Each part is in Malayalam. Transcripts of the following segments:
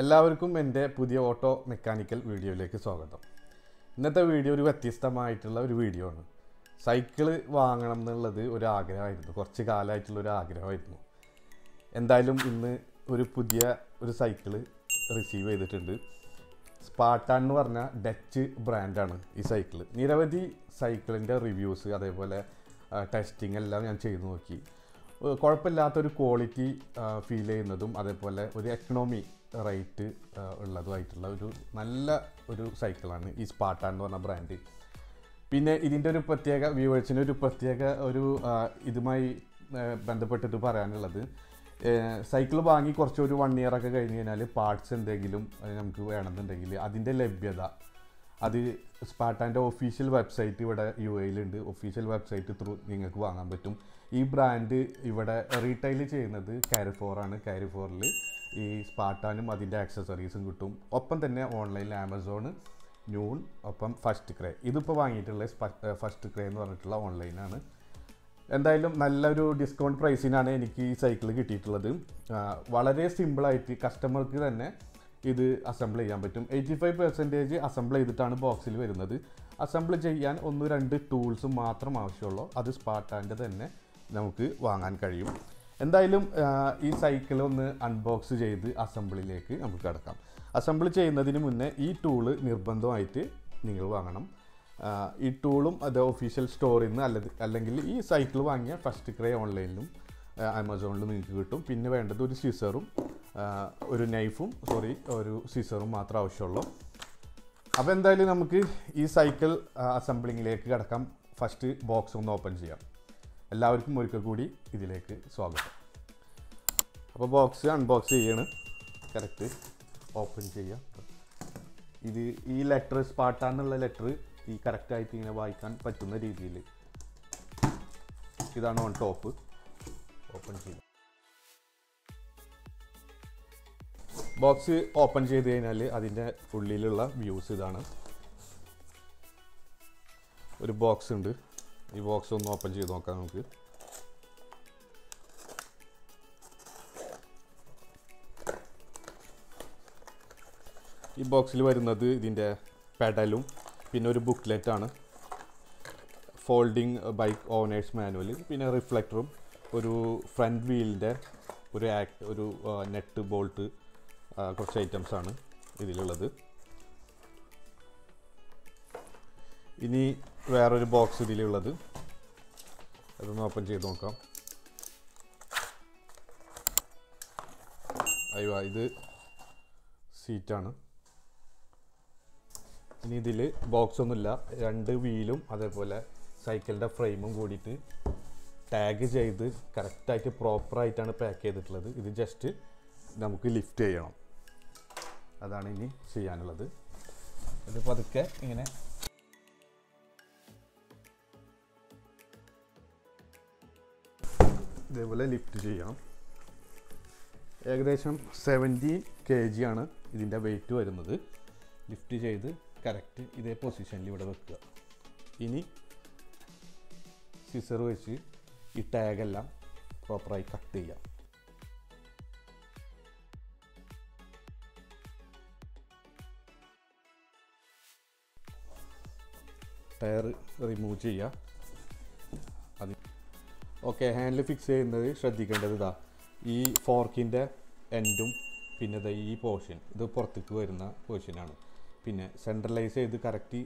എല്ലാവർക്കും എൻ്റെ പുതിയ ഓട്ടോ മെക്കാനിക്കൽ വീഡിയോയിലേക്ക് സ്വാഗതം. ഇന്നത്തെ വീഡിയോ ഒരു വ്യത്യസ്തമായിട്ടുള്ള ഒരു വീഡിയോ ആണ്. സൈക്കിൾ വാങ്ങണം എന്നുള്ളത് ഒരു ആഗ്രഹമായിരുന്നു, കുറച്ച് കാലമായിട്ടുള്ള ഒരു ആഗ്രഹമായിരുന്നു. എന്തായാലും ഇന്ന് ഒരു പുതിയ ഒരു സൈക്കിള് റിസീവ് ചെയ്തിട്ടുണ്ട്. സ്പാർട്ടാൻ എന്ന് പറഞ്ഞ ഡച്ച് ബ്രാൻഡാണ് ഈ സൈക്കിള്. നിരവധി സൈക്കിളിൻ്റെ റിവ്യൂസ് അതേപോലെ ടെസ്റ്റിംഗ് എല്ലാം ഞാൻ ചെയ്തു നോക്കി. കുഴപ്പമില്ലാത്തൊരു ക്വാളിറ്റി ഫീൽ ചെയ്യുന്നതും അതേപോലെ ഒരു എക്കണോമി റേറ്റ് ഉള്ളതുമായിട്ടുള്ള ഒരു നല്ല ഒരു സൈക്കിളാണ് ഈ സ്പാർട്ടാൻ എന്ന് പറഞ്ഞ ബ്രാൻഡ്. പിന്നെ ഇതിൻ്റെ ഒരു പ്രത്യേക വ്യൂവേഴ്സിന് ഒരു പ്രത്യേക ഒരു ഇതുമായി ബന്ധപ്പെട്ടിട്ട് പറയാനുള്ളത്, സൈക്കിൾ വാങ്ങി കുറച്ചൊരു 1 year കഴിഞ്ഞ് കഴിഞ്ഞാൽ പാർട്സ് എന്തെങ്കിലും നമുക്ക് വേണമെന്നുണ്ടെങ്കിൽ അതിൻ്റെ ലഭ്യത അത് സ്പാർട്ടാൻ്റെ ഒഫീഷ്യൽ വെബ്സൈറ്റ് ഇവിടെ UAE-ലുണ്ട്. ഒഫീഷ്യൽ വെബ്സൈറ്റ് ത്രൂ നിങ്ങൾക്ക് വാങ്ങാൻ പറ്റും. ഈ ബ്രാൻഡ് ഇവിടെ റീറ്റെയിൽ ചെയ്യുന്നത് കാരിഫോറാണ്. കാരിഫോറിൽ ഈ സ്പാർട്ടാനും അതിൻ്റെ ആക്സസറീസും കിട്ടും. ഒപ്പം തന്നെ ഓൺലൈനിൽ ആമസോണ്, ന്യൂൺ, ഒപ്പം ഫസ്റ്റ് ക്രൈ. ഇതിപ്പോൾ വാങ്ങിയിട്ടുള്ള ഫസ്റ്റ് ക്രൈ എന്ന് പറഞ്ഞിട്ടുള്ള ഓൺലൈനാണ്. എന്തായാലും നല്ലൊരു ഡിസ്കൗണ്ട് പ്രൈസിനാണ് എനിക്ക് ഈ സൈക്കിൾ കിട്ടിയിട്ടുള്ളത്. വളരെ സിമ്പിളായിട്ട് കസ്റ്റമർക്ക് തന്നെ ഇത് അസംബിൾ ചെയ്യാൻ പറ്റും. 85% അസംബിൾ ചെയ്തിട്ടാണ് ബോക്സിൽ വരുന്നത്. അസംബിൾ ചെയ്യാൻ 1-2 ടൂൾസ് മാത്രം ആവശ്യമുള്ളൂ. അത് സ്പാർട്ടാൻ്റെ തന്നെ നമുക്ക് വാങ്ങാൻ കഴിയും. എന്തായാലും ഈ സൈക്കിൾ ഒന്ന് അൺബോക്സ് ചെയ്ത് അസംബിളിലേക്ക് നമുക്ക് കടക്കാം. അസംബിൾ ചെയ്യുന്നതിന് മുന്നേ ഈ ടൂള് നിർബന്ധമായിട്ട് നിങ്ങൾ വാങ്ങണം. ഈ ടൂളും അത് ഒഫീഷ്യൽ സ്റ്റോറിൽ നിന്ന് അല്ലെങ്കിൽ ഈ സൈക്കിൾ വാങ്ങിയ ഫസ്റ്റ് ക്രൈ ഓൺലൈനിലും ആമസോണിലും നിങ്ങൾക്ക് കിട്ടും. പിന്നെ വേണ്ടത് ഒരു സിസറും ഒരു നൈഫും ഒരു സിസറും മാത്രം ആവശ്യമുള്ളൂ. അപ്പോൾ എന്തായാലും നമുക്ക് ഈ സൈക്കിൾ അസംബ്ലിങ്ങിലേക്ക് കിടക്കാം. ഫസ്റ്റ് ബോക്സ് ഒന്ന് ഓപ്പൺ ചെയ്യാം. എല്ലാവർക്കും ഒരിക്കൽ കൂടി ഇതിലേക്ക് സ്വാഗതം. അപ്പോൾ ബോക്സ് അൺബോക്സ് ചെയ്യാണ്. കറക്റ്റ് ഓപ്പൺ ചെയ്യാം. ഇത് ഈ ലെറ്റർ സ്പാർട്ടാൻ എന്നുള്ള ലെറ്റർ ഈ കറക്റ്റായിട്ട് ഇങ്ങനെ വായിക്കാൻ പറ്റുന്ന രീതിയിൽ ഇതാണ് ഓൺ ടോപ്പ്. ഓപ്പൺ ചെയ്യാം. ബോക്സ് ഓപ്പൺ ചെയ്ത് കഴിഞ്ഞാൽ അതിൻ്റെ ഉള്ളിലുള്ള വ്യൂസ് ഇതാണ്. ഒരു ബോക്സ് ഉണ്ട്. ഈ ബോക്സ് ഒന്ന് ഓപ്പൺ ചെയ്ത് നോക്കാം നമുക്ക്. ഈ ബോക്സിൽ വരുന്നത് ഇതിൻ്റെ പെഡലും പിന്നെ ഒരു ബുക്ക്ലെറ്റാണ്, ഫോൾഡിംഗ് ബൈക്ക് ഓണേഴ്സ് മാനുവൽ, പിന്നെ റിഫ്ലക്ടറും, ഒരു ഫ്രണ്ട് വീലിൻ്റെ ഒരു നെറ്റ്, ബോൾട്ട്, കുറച്ച് ഐറ്റംസാണ് ഇതിലുള്ളത്. ഇനി വേറൊരു ബോക്സ് ഇതിലുള്ളത്, അതൊന്ന് ഓപ്പൺ ചെയ്ത് നോക്കാം. അയ്യോ, ഇത് സീറ്റാണ്. ഇനി ഇതിൽ ബോക്സ് ഒന്നുമില്ല. 2 വീലും അതേപോലെ സൈക്കിളിൻ്റെ ഫ്രെയിമും കൂടിയിട്ട് ടാഗ് ചെയ്ത് കറക്റ്റായിട്ട് പ്രോപ്പറായിട്ടാണ് പാക്ക് ചെയ്തിട്ടുള്ളത്. ഇത് ജസ്റ്റ് നമുക്ക് ലിഫ്റ്റ് ചെയ്യണം, അതാണ് ഇനി ചെയ്യാനുള്ളത്. ഇതിപ്പോൾ അതൊക്കെ ഇങ്ങനെ ഇതേപോലെ ലിഫ്റ്റ് ചെയ്യണം. ഏകദേശം 70 kg ആണ് ഇതിൻ്റെ വെയിറ്റ് വരുന്നത്. ലിഫ്റ്റ് ചെയ്ത് കറക്റ്റ് ഇതേ പൊസിഷനിൽ ഇവിടെ വെക്കുക. ഇനി സിസർ വെച്ച് ഈ ടാഗെല്ലാം പ്രോപ്പറായി കട്ട് ചെയ്യാം. ടയർ റിമൂവ് ചെയ്യുക. അത് ഓക്കെ. ഹാൻഡിൽ ഫിക്സ് ചെയ്യുന്നത് ശ്രദ്ധിക്കേണ്ടത് ഇതാ ഈ ഫോർക്കിൻ്റെ എൻഡും പിന്നെ ഇതാ ഈ പോർഷൻ, ഇത് പുറത്തേക്ക് വരുന്ന പോർഷനാണ്. പിന്നെ സെൻട്രലൈസ് ചെയ്ത് കറക്റ്റ്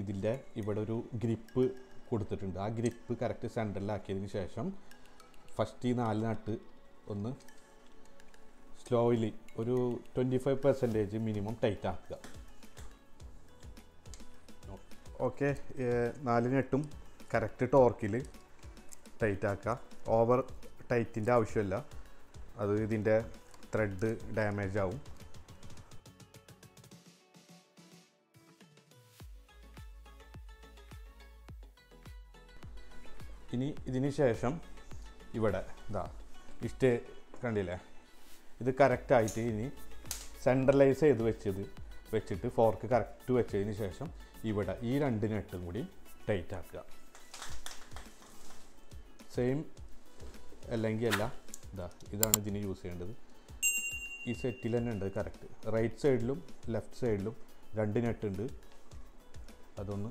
ഇതിൻ്റെ ഇവിടെ ഒരു ഗ്രിപ്പ് കൊടുത്തിട്ടുണ്ട്. ആ ഗ്രിപ്പ് കറക്റ്റ് സെൻട്രലാക്കിയതിന് ശേഷം ഫസ്റ്റ് ഈ 4 നട്ട് ഒന്ന് സ്ലോയിലി ഒരു 25% മിനിമം ടൈറ്റ് ആക്കുക. ഓക്കെ, 4 നെട്ടും കറക്റ്റ് ടോർക്കിൽ ടൈറ്റാക്കുക. ഓവർ ടൈറ്റിൻ്റെ ആവശ്യമില്ല, അത് ഇതിൻ്റെ ത്രെഡ് ഡാമേജ് ആവും. ഇനി ഇതിന് ശേഷം ഇവിടെ ഇതാ ഇഷ്ടേ കണ്ടില്ലേ, ഇത് കറക്റ്റായിട്ട് ഇനി സെൻട്രലൈസ് ചെയ്ത് വെച്ചിട്ട് ഫോർക്ക് കറക്റ്റ് വെച്ചതിന് ശേഷം ഇവിടെ ഈ 2 നെട്ടും കൂടി ടൈറ്റ് ആക്കുക. സെയിം അല്ലെങ്കിൽ അല്ല, ഇതാണ് ഇതിന് യൂസ് ചെയ്യേണ്ടത്. ഈ സെറ്റിൽ തന്നെ ഉണ്ട് കറക്റ്റ്. റൈറ്റ് സൈഡിലും ലെഫ്റ്റ് സൈഡിലും രണ്ട് നെറ്റ് ഉണ്ട്. അതൊന്ന്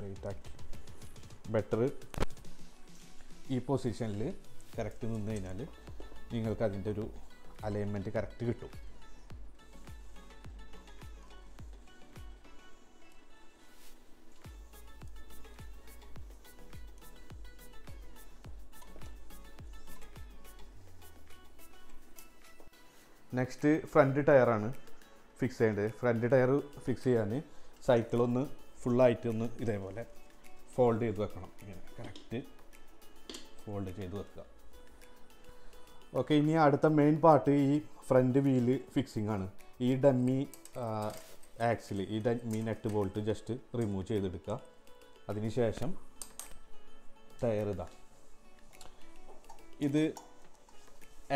ടൈറ്റ് ആക്കി ബെറ്റർ ഈ പൊസിഷനിൽ കറക്റ്റ് നിന്ന് കഴിഞ്ഞാൽ നിങ്ങൾക്ക് അതിൻ്റെ ഒരു അലൈൻമെൻറ്റ് കറക്റ്റ് കിട്ടും. നെക്സ്റ്റ് ഫ്രണ്ട് ടയറാണ് ഫിക്സ് ചെയ്യേണ്ടത്. ഫ്രണ്ട് ടയർ ഫിക്സ് ചെയ്യാൻ സൈക്കിളൊന്ന് ഫുള്ളായിട്ടൊന്ന് ഇതേപോലെ ഫോൾഡ് ചെയ്ത് വെക്കണം. ഇങ്ങനെ കറക്റ്റ് ഫോൾഡ് ചെയ്ത് വെക്കുക. ഓക്കെ, ഇനി അടുത്ത മെയിൻ പാർട്ട് ഈ ഫ്രണ്ട് വീല് ഫിക്സിംഗ് ആണ്. ഈ ഡമ്മി ആക്സിൽ ഈ dummy net bolt just remove ചെയ്തെടുക്കുക. അതിനുശേഷം ടയർ ഇതാ ഇത്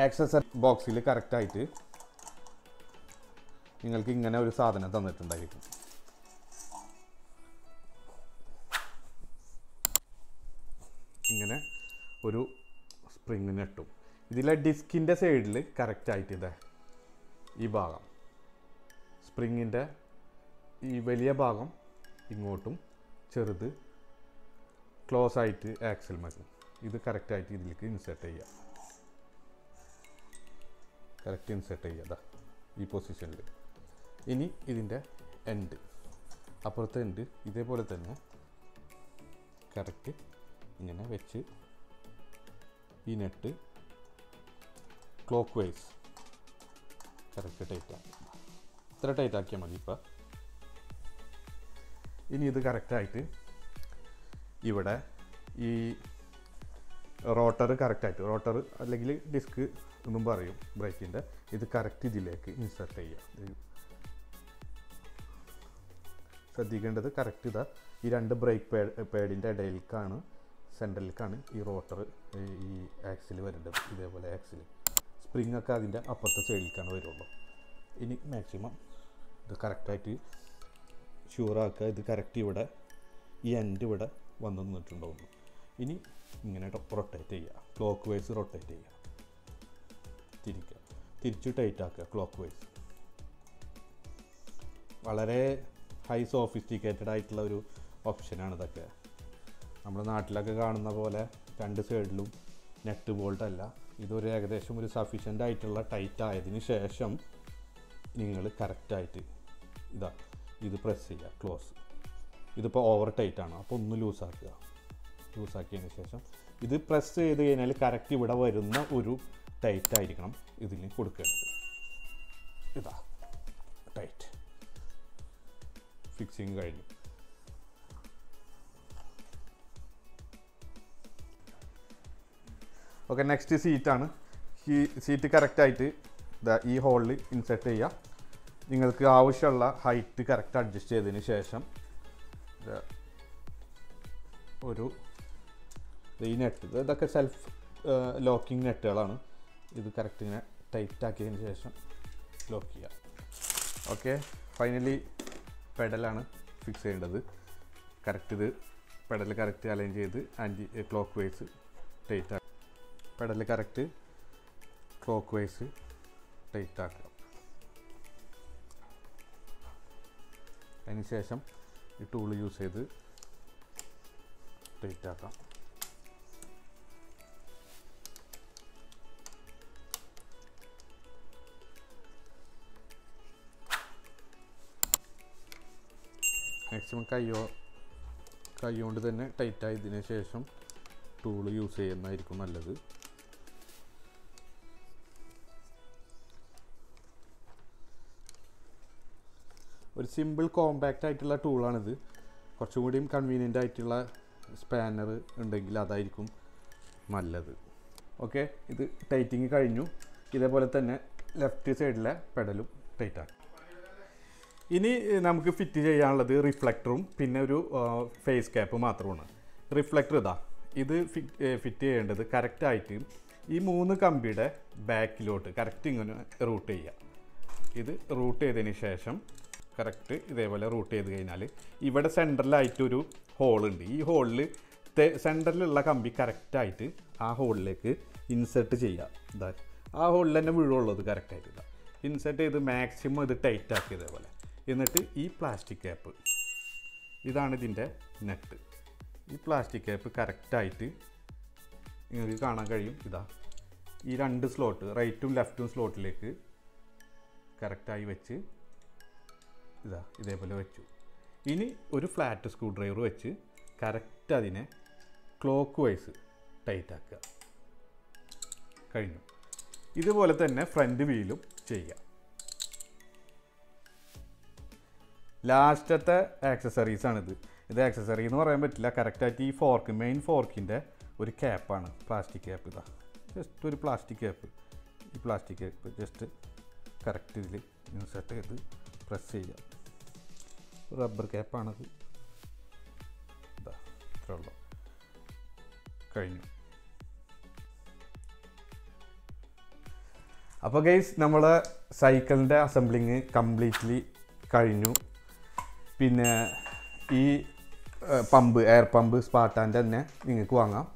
ആക്സസറി ബോക്സിൽ കറക്റ്റായിട്ട് നിങ്ങൾക്ക് ഇങ്ങനെ ഒരു സാധനം തന്നിട്ടുണ്ടായിരിക്കും. ഇങ്ങനെ ഒരു സ്പ്രിങ് നെട്ടും ഇതിലെ ഡിസ്കിൻ്റെ സൈഡിൽ കറക്റ്റായിട്ട് ഇതേ ഈ ഭാഗം സ്പ്രിങ്ങിൻ്റെ ഈ വലിയ ഭാഗം ഇങ്ങോട്ടും ചെറുത് ക്ലോസ് ആയിട്ട് ആക്സിൽ മതി. ഇത് കറക്റ്റായിട്ട് ഇതിലേക്ക് ഇൻസേർട്ട് ചെയ്യുക. കറക്റ്റ് ഇൻസേർട്ട് ചെയ്യുക അതാ ഈ പൊസിഷനിൽ. ഇനി ഇതിൻ്റെ എൻഡ് അപ്പുറത്തെ എൻഡ് ഇതേപോലെ തന്നെ കറക്റ്റ് ഇങ്ങനെ വെച്ച് ഈ നെറ്റ് ക്ലോക്ക് വൈസ് കറക്റ്റ് ടൈറ്റാക്കി ഇത്ര ടൈറ്റാക്കിയാൽ മതി. ഇപ്പോൾ ഇനി ഇത് കറക്റ്റായിട്ട് ഇവിടെ ഈ റോട്ടർ കറക്റ്റായിട്ട് റോട്ടർ അല്ലെങ്കിൽ ഡിസ്ക് എന്നും പറയും ബ്രേക്കിൻ്റെ. ഇത് കറക്റ്റ് ഇതിലേക്ക് ഇൻസേർട്ട് ചെയ്യുക. ശ്രദ്ധിക്കേണ്ടത് കറക്റ്റ് ഇതാ ഈ രണ്ട് ബ്രേക്ക് പാഡിൻ്റെ ഇടയിലേക്കാണ് സെൻട്രലിലേക്കാണ് ഈ റോട്ടർ ഈ ആക്സിൽ വരേണ്ടത്. ഇതേപോലെ ആക്സിൽ സ്പ്രിങ്ങൊക്കെ അതിൻ്റെ അപ്പുറത്തെ സൈഡിലേക്കാണ് വരുള്ളൂ. ഇനി മാക്സിമം ഇത് കറക്റ്റായിട്ട് ഷുവറാക്കുക. ഇത് കറക്റ്റ് ഇവിടെ ഈ എൻഡ് ഇവിടെ വന്നു നിന്നിട്ടുണ്ടാവുന്നു. ഇനി ഇങ്ങനെ റൊട്ടേറ്റ് ചെയ്യുക, ക്ലോക്ക് വൈസ് റൊട്ടേറ്റ് ചെയ്യുക, തിരിക്കുക, തിരിച്ച് ടൈറ്റാക്കുക ക്ലോക്ക് വൈസ്. വളരെ ഹൈ സോഫിസ്റ്റിക്കേറ്റഡ് ആയിട്ടുള്ള ഒരു ഓപ്ഷനാണ് ഇതൊക്കെ. നമ്മുടെ നാട്ടിലൊക്കെ കാണുന്ന പോലെ രണ്ട് സൈഡിലും നെറ്റ് ബോൾട്ടല്ല, ഇതൊരു ഏകദേശം ഒരു സഫീഷ്യൻ്റ് ആയിട്ടുള്ള ടൈറ്റ് ആയതിന് ശേഷം നിങ്ങൾ കറക്റ്റായിട്ട് ഇതാ ഇത് പ്രസ് ചെയ്യുക ക്ലോസ്. ഇതിപ്പോൾ ഓവർ ടൈറ്റ് ആണ്, അപ്പോൾ ഒന്ന് ലൂസാക്കുക. ലൂസാക്കിയതിന് ശേഷം ഇത് പ്രസ് ചെയ്ത് കഴിഞ്ഞാൽ കറക്റ്റ് ഇവിടെ വരുന്ന ഒരു ടൈറ്റായിരിക്കണം ഇതിന് കൊടുക്കേണ്ടത്. ഇതാ ടൈറ്റ് ഫിക്സിങ് കഴിഞ്ഞു. ഓക്കെ, നെക്സ്റ്റ് സീറ്റാണ്. ഈ സീറ്റ് കറക്റ്റായിട്ട് ഈ ഹോളിൽ ഇൻസേർട്ട് ചെയ്യുക. നിങ്ങൾക്ക് ആവശ്യമുള്ള ഹൈറ്റ് കറക്റ്റ് അഡ്ജസ്റ്റ് ചെയ്തതിന് ശേഷം ഒരു ഈ നെറ്റ് ഇതൊക്കെ സെൽഫ് ലോക്കിംഗ് നെറ്റുകളാണ്. ഇത് കറക്റ്റ് ഇങ്ങനെ ടൈറ്റാക്കിയതിന് ശേഷം ലോക്ക് ചെയ്യുക. ഓക്കെ, ഫൈനലി പെഡലാണ് ഫിക്സ് ചെയ്യേണ്ടത്. കറക്റ്റ് ഇത് പെഡൽ കറക്റ്റ് അലൈൻ ചെയ്ത് ആൻറ്റി ക്ലോക്ക് വൈസ് ടൈറ്റാക്കുക. പെഡൽ കറക്റ്റ് ക്ലോക്ക് വൈസ് ടൈറ്റാക്കുക. അതിനുശേഷം ഈ ടൂൾ യൂസ് ചെയ്ത് ടൈറ്റാക്കാം. മാക്സിമം കൈ കൊണ്ട് തന്നെ ടൈറ്റായതിന് ശേഷം ടൂൾ യൂസ് ചെയ്യുന്നതായിരിക്കും നല്ലത്. ഒരു സിമ്പിൾ കോമ്പാക്റ്റ് ആയിട്ടുള്ള ടൂളാണിത്. കുറച്ചും കൂടിയും കൺവീനിയൻ്റ് ആയിട്ടുള്ള സ്പാനർ ഉണ്ടെങ്കിൽ അതായിരിക്കും നല്ലത്. ഓക്കെ, ഇത് ടൈറ്റിങ് കഴിഞ്ഞു. ഇതേപോലെ തന്നെ ലെഫ്റ്റ് സൈഡിലെ പെഡലും ടൈറ്റാക്കി. ഇനി നമുക്ക് ഫിറ്റ് ചെയ്യാനുള്ളത് റിഫ്ലക്ടറും പിന്നെ ഒരു ഫേസ് ക്യാപ്പ് മാത്രമാണ്. റിഫ്ലക്ടർ ഇതാ ഇത് ഫിറ്റ് ചെയ്യേണ്ടത് കറക്റ്റായിട്ട് ഈ മൂന്ന് കമ്പിയുടെ ബാക്കിലോട്ട് കറക്റ്റ് ഇങ്ങനെ റൂട്ട് ചെയ്യുക. ഇത് റൂട്ട് ചെയ്തതിന് ശേഷം കറക്റ്റ് ഇതേപോലെ റൂട്ട് ചെയ്ത് കഴിഞ്ഞാൽ ഇവിടെ സെൻറ്ററിലായിട്ടൊരു ഹോളുണ്ട്. ഈ ഹോളിൽ സെൻറ്ററിലുള്ള കമ്പി കറക്റ്റായിട്ട് ആ ഹോളിലേക്ക് ഇൻസേർട്ട് ചെയ്യുക. ആ ഹോളിൽ തന്നെ വീഴുള്ളത് കറക്റ്റായിട്ട് insert the maximum tight. This is plastic cap. This is the nut. This plastic cap is correct tight. This is the slot, right to left slot. Correct tight. This is a flat screwdriver. Correct clockwise tight. This is the front wheel. Last accessories. This accessory is fork, main fork in the cap, plastic cap. Just a plastic cap. This plastic cap just correctly insert it, press it. Rubber cap. So guys, our cycle assembling is completely done. Now, this pump, air pump, Spartan, you can go.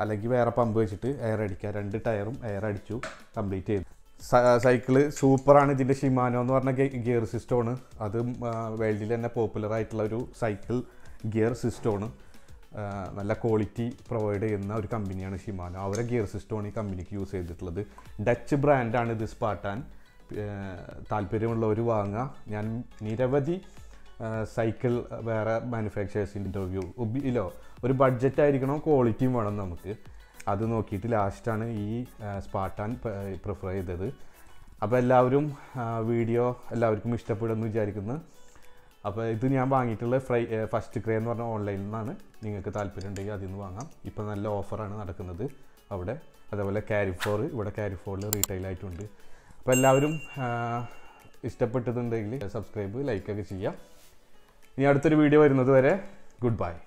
If you have a pump, you can air two tires. Cycle is super. Shimano gear system. That is a popular cycle gear system. Nalla quality provide ചെയ്യുന്ന ഒരു കമ്പനിയാണ് ഷിമാനോ. അവരുടെ ഗിയർ സിസ്റ്റം ഈ കമ്പനിക്ക് യൂസ് ചെയ്തിട്ടുള്ളത്. ഡച്ച് ബ്രാൻഡാണ് ഇത് സ്പാർട്ടാൻ. താൽപര്യമുള്ളവർ വാങ്ങുക. ഞാൻ നിരവധി സൈക്കിൾ വേറെ മാനുഫാക്ചറേഴ്സിന്റെ ഇന്റർവ്യൂ ഇല്ലോ ഒരു ബഡ്ജറ്റ് ആയിരിക്കണം ക്വാളിറ്റിയും വേണം നമുക്ക്. അത് നോക്കിയിട്ട് ലാസ്റ്റ് ആണ് ഈ സ്പാർട്ടാൻ പ്രിഫർ ചെയ്തത്. അപ്പോൾ എല്ലാവരും വീഡിയോ എല്ലാവർക്കും ഇഷ്ടപ്പെടുമെന്ന് വിചാരിക്കുന്നു. If you have a first crane online, you can offer a carry for retail item. If you subscribe, like, and share. Goodbye.